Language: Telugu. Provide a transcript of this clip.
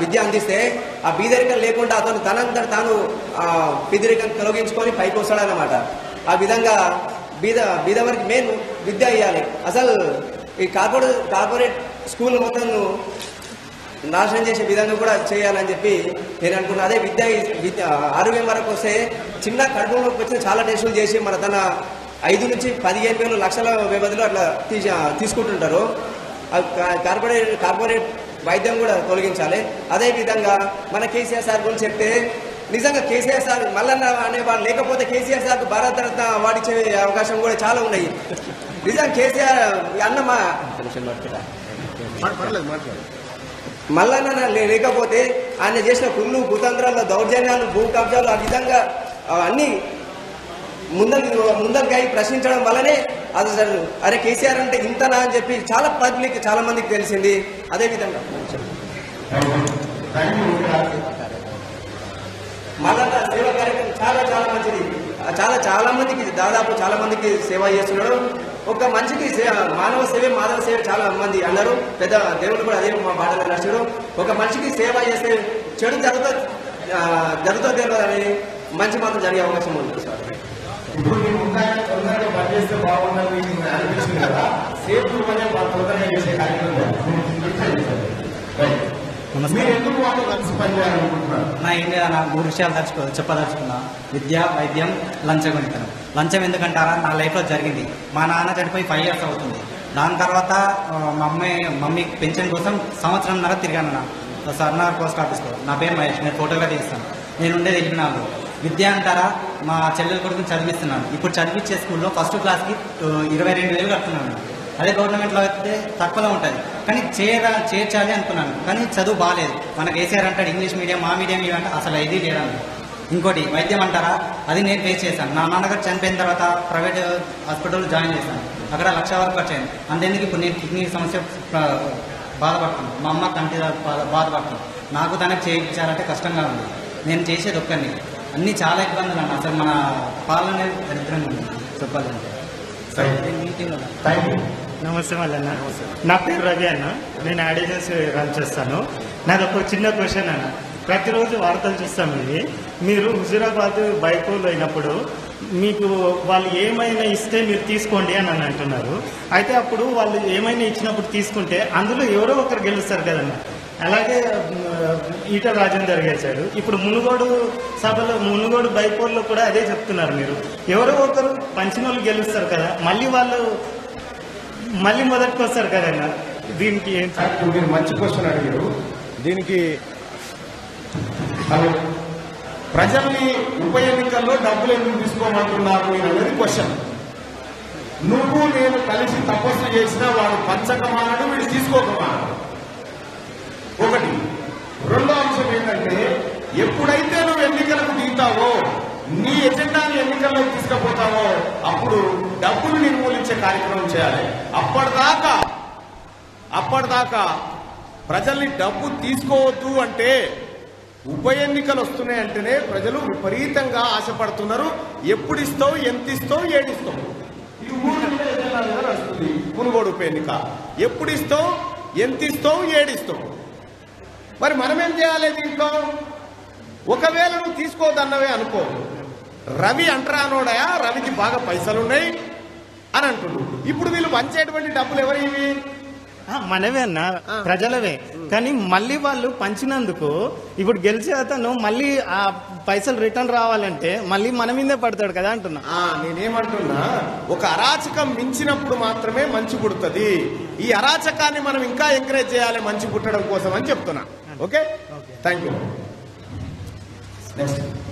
విద్య అందిస్తే ఆ బీదరికం లేకుండా అతను తనంతట తాను ఆ బీదరికం తొలగించుకొని పైకి వస్తాడనమాట. ఆ విధంగా బీదవరికి మెయిన్ విద్య ఇవ్వాలి. అసలు ఈ కార్పొరేట్ స్కూల్ మొత్తం నాశనం చేసే విధంగా కూడా చేయాలని చెప్పి నేను అనుకున్నా. అదే విద్య ఆరోగ్యం వరకు వస్తే చిన్న కడుపులోకి వచ్చిన చాలా టెస్టులు చేసి మన తన 5 నుంచి 15 వేల లక్షల వ్యవధిలో అట్లా తీసుకుంటుంటారు. కార్పొరేట్ వైద్యం కూడా తొలగించాలి. అదేవిధంగా మన కేసీఆర్ సార్ గురించి చెప్తే నిజంగా కేసీఆర్ సార్ మల్లన్న అనేవాళ్ళు లేకపోతే కేసీఆర్ సార్కు భారతరత్న అవార్డు ఇచ్చే అవకాశం కూడా చాలా ఉన్నాయి. నిజంగా కేసీఆర్ అన్నమా మల్లన్న లేకపోతే ఆయన చేసిన కుళ్ళు కుతంత్రాల్లో దౌర్జన్యాలు భూ కబ్జాలు ఆ విధంగా అన్నీ ముందరికి అయి ప్రశ్నించడం వల్లనే అది సార్ అరే కేసీఆర్ అంటే ఇంతనా అని చెప్పి చాలా పబ్లిక్ చాలా మందికి తెలిసింది. అదేవిధంగా మళ్ళా సేవా కార్యక్రమం చాలా చాలా మంచిది. చాలా మందికి దాదాపు చాలా మందికి సేవ చేస్తున్నాడు. ఒక మనిషికి మానవ సేవే మాధవ సేవ చాలా మంది అన్నారు. పెద్ద దేవుడు కూడా అదే మా బాధలు నచ్చాడు. ఒక మనిషికి సేవ చేస్తే చెడు జరుగుతుంది అని మంచి మాత్రం జరిగే అవకాశం ఉంది. ఇప్పుడు నేను తొందరగా పనిచేస్తే బాగుందని మీకు అనిపించింది కదా, సేఫ్ అనే తొందరగా చేసే కార్యక్రమం మీరు ఎందుకు వాళ్ళు కలిసి పనిచేయాలనుకుంటున్నారు? నా ఇండియా నాకు 3 విషయాలు చెప్పదలుచుకున్నా. విద్య, వైద్యం, లంచగొండితనం. లంచం ఎందుకంటారా, నా లైఫ్లో జరిగింది. మా నాన్న చనిపోయి 5 years అవుతుంది. దాని తర్వాత మా మమ్మీ పెన్షన్ కోసం 1.5 సంవత్సరం తిరిగాను నా సర్నార్ పోస్ట్ ఆఫీస్లో. నా పేరు మహేష్, నేను ఫోటోగ్రఫీ చేస్తాను. నేను ఉండేది ఎలిమినాలు. విద్య అంటారా, మా చెల్లెలు కొడుకుని చదివిస్తున్నాను. ఇప్పుడు చదివించే స్కూల్లో ఫస్ట్ క్లాస్కి 22,000 కడుతున్నాను. అదే గవర్నమెంట్లో అయితే తక్కువలో ఉంటుంది. కానీ చేర్చాలి అనుకున్నాను, కానీ చదువు బాగాలేదు. మనకు కేసీఆర్ అంటాడు ఇంగ్లీష్ మీడియం, మా మీడియం ఇవంటే అసలు ఇది లేదండి. ఇంకోటి వైద్యం అంటారా, అది నేను ఫేస్ చేశాను. నా నాన్నగారు చనిపోయిన తర్వాత ప్రైవేట్ హాస్పిటల్ జాయిన్ చేశాను. అక్కడ 1,00,000 వరకు వచ్చాను. అంతేందుకు ఇప్పుడు నేను కిడ్నీ సమస్య బాధపడుతున్నాను. మా అమ్మ కంటి బాధపడుతున్నాను. నాకు తనకు చేయించాలంటే కష్టంగా ఉంది. నేను చేసేది ఒక్కరిని. అన్నీ చాలా ఇబ్బందులు అన్న. అసలు మన పాలనే దరిద్రంగా ఉంది చెప్పాలంటే. నమస్తే మల్లన్న, నా పేరు రవి అన్న. నేను యాడ్ ఏజెన్సీ రన్ చేస్తాను. నాకు ఒక చిన్న క్వశ్చన్ అన్న. ప్రతిరోజు వార్తలు చూస్తాం. ఇది మీరు హుజూరాబాద్ బైకోలు అయినప్పుడు మీకు వాళ్ళు ఏమైనా ఇస్తే మీరు తీసుకోండి అని అంటున్నారు. అయితే అప్పుడు వాళ్ళు ఏమైనా ఇచ్చినప్పుడు తీసుకుంటే అందులో ఎవరో ఒకరు గెలుస్తారు కదన్న. అలాగే ఈటల రాజేందర్ గెలిచాడు. ఇప్పుడు మునుగోడు సభలో, మునుగోడు బైపోల్లో కూడా అదే చెప్తున్నారు. మీరు ఎవరో ఒకరు पंचना गेलुस्तर कदा मल्ल वालू मल्ल मोदटिकी वस्तारु कदा दी मंచి क्वेश्चन अडिगारु दी ప్రజల్ని ఉప ఎన్నికల్లో డబ్బులు ఎందుకు తీసుకోమంటున్నారు అనేది క్వశ్చన్. నువ్వు నేను కలిసి తపస్సు చేసినా వాడు పంచకమానడు వీడు తీసుకోకమానడు ఒకటి. రెండో అంశం ఏంటంటే ఎప్పుడైతే నువ్వు ఎన్నికలకు దిగుతావో నీ ఎజెండాని ఎన్నికల్లో తీసుకుపోతావో అప్పుడు డబ్బులు నిర్మూలించే కార్యక్రమం చేయాలి. అప్పటిదాకా ప్రజల్ని డబ్బు తీసుకోవద్దు అంటే ఉప ఎన్నికలు వస్తున్నాయంటేనే ప్రజలు విపరీతంగా ఆశపడుతున్నారు. ఎప్పుడు ఇస్తావు ఎంత ఇస్తావు ఏడిస్తావు ఈ ఊరిస్తుంది పునుగోడు ఉప ఎన్నిక ఎప్పుడు ఇస్తావు ఎంత ఇస్తావు ఏడిస్తావు. మరి మనమేం చేయాలి దీంట్లో? ఒకవేళ నువ్వు తీసుకోదన్నవే అనుకో, రవి అంటరానోడయా రవికి బాగా పైసలున్నాయి అని అంటున్నాడు. ఇప్పుడు వీళ్ళు పంచేటువంటి డబ్బులు ఎవరివి? మనవే అన్న, ప్రజలవే. కానీ మళ్ళీ వాళ్ళు పంచినందుకు ఇప్పుడు గెలిచే అతను మళ్ళీ ఆ పైసలు రిటర్న్ రావాలంటే మళ్ళీ మన మీదే పడతాడు కదా అంటున్నా. నేనేమంటున్నా, ఒక అరాచకం మించినప్పుడు మాత్రమే మంచి పుడుతుంది. ఈ అరాచకాన్ని మనం ఇంకా ఎంకరేజ్ చేయాలి మంచి పుట్టడం కోసం అని చెప్తున్నా. Okay, thank you.